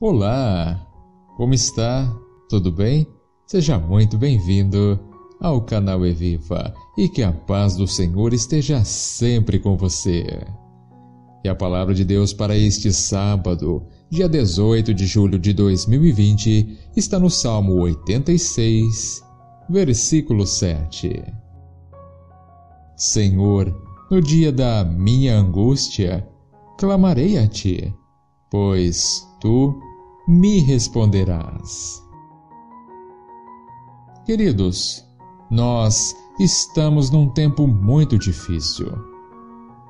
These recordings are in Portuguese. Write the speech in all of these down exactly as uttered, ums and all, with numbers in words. Olá, como está? Tudo bem? Seja muito bem-vindo ao canal Eviva e que a paz do Senhor esteja sempre com você. E a palavra de Deus para este sábado, dia dezoito de julho de dois mil e vinte, está no Salmo oitenta e seis, versículo sete. Senhor, no dia da minha angústia, clamarei a Ti, pois Tu me responderás. Queridos, nós estamos num tempo muito difícil,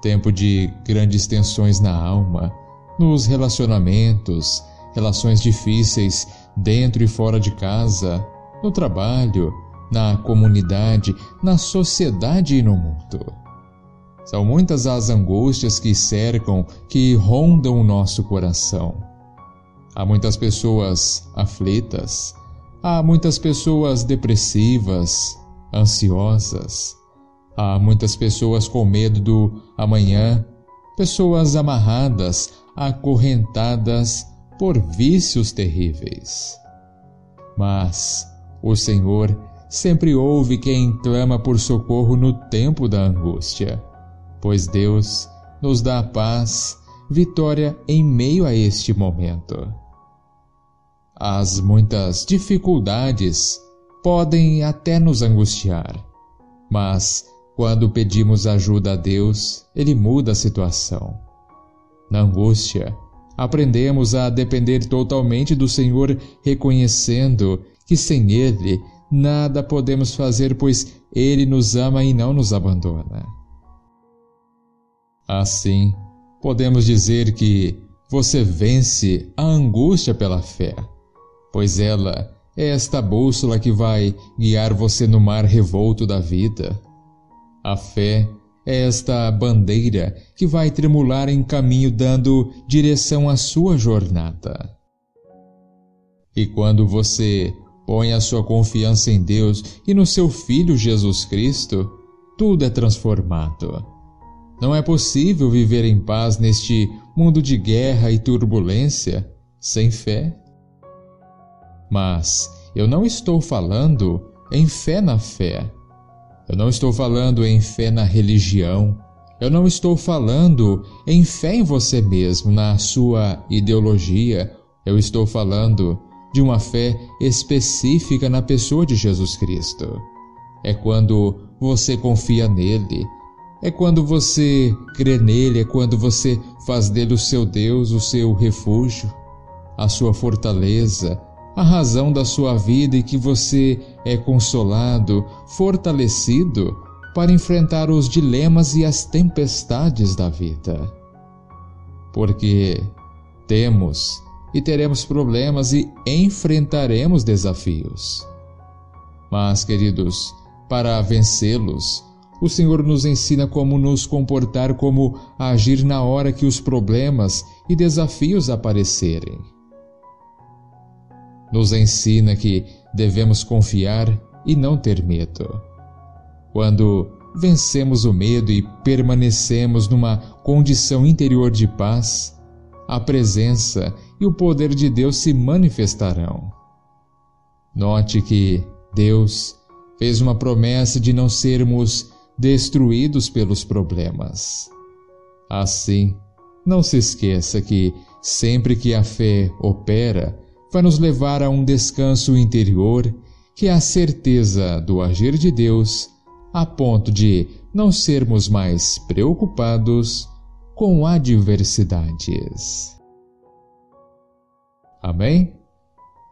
tempo de grandes tensões na alma, nos relacionamentos, relações difíceis dentro e fora de casa, no trabalho, na comunidade, na sociedade e no mundo. São muitas as angústias que cercam, que rondam o nosso coração. Há muitas pessoas aflitas, há muitas pessoas depressivas, ansiosas. Há muitas pessoas com medo do amanhã, pessoas amarradas, acorrentadas por vícios terríveis. Mas o Senhor sempre ouve quem clama por socorro no tempo da angústia, pois Deus nos dá paz, vitória em meio a este momento. As muitas dificuldades podem até nos angustiar, mas quando pedimos ajuda a Deus, Ele muda a situação. Na angústia, aprendemos a depender totalmente do Senhor, reconhecendo que sem Ele nada podemos fazer, pois Ele nos ama e não nos abandona. Assim, podemos dizer que você vence a angústia pela fé, pois ela é esta bússola que vai guiar você no mar revolto da vida. A fé é esta bandeira que vai tremular em caminho, dando direção à sua jornada. E quando você põe a sua confiança em Deus e no seu Filho Jesus Cristo, tudo é transformado. Não é possível viver em paz neste mundo de guerra e turbulência sem fé. Mas eu não estou falando em fé na fé. Eu não estou falando em fé na religião. Eu não estou falando em fé em você mesmo, na sua ideologia. Eu estou falando de uma fé específica na pessoa de Jesus Cristo. É quando você confia nele. É quando você crê nele. É quando você faz dele o seu Deus, o seu refúgio, a sua fortaleza, a razão da sua vida, e que você é consolado, fortalecido para enfrentar os dilemas e as tempestades da vida. Porque temos e teremos problemas e enfrentaremos desafios. Mas, queridos, para vencê-los, o Senhor nos ensina como nos comportar, como agir na hora que os problemas e desafios aparecerem. Nos ensina que devemos confiar e não ter medo. Quando vencemos o medo e permanecemos numa condição interior de paz, a presença e o poder de Deus se manifestarão. Note que Deus fez uma promessa de não sermos destruídos pelos problemas. Assim, não se esqueça que sempre que a fé opera, vai nos levar a um descanso interior, que é a certeza do agir de Deus, a ponto de não sermos mais preocupados com adversidades. Amém?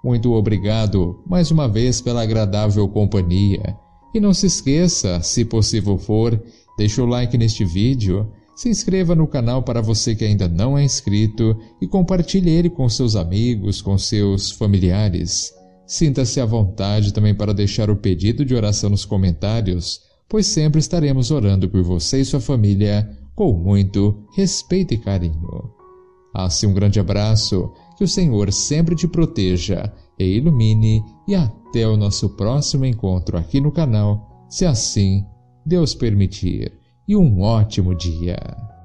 Muito obrigado mais uma vez pela agradável companhia. E não se esqueça, se possível for, deixe o like neste vídeo, se inscreva no canal para você que ainda não é inscrito e compartilhe ele com seus amigos, com seus familiares. Sinta-se à vontade também para deixar o pedido de oração nos comentários, pois sempre estaremos orando por você e sua família com muito respeito e carinho. Assim, um grande abraço, que o Senhor sempre te proteja e ilumine, e até o nosso próximo encontro aqui no canal, se assim Deus permitir. E um ótimo dia!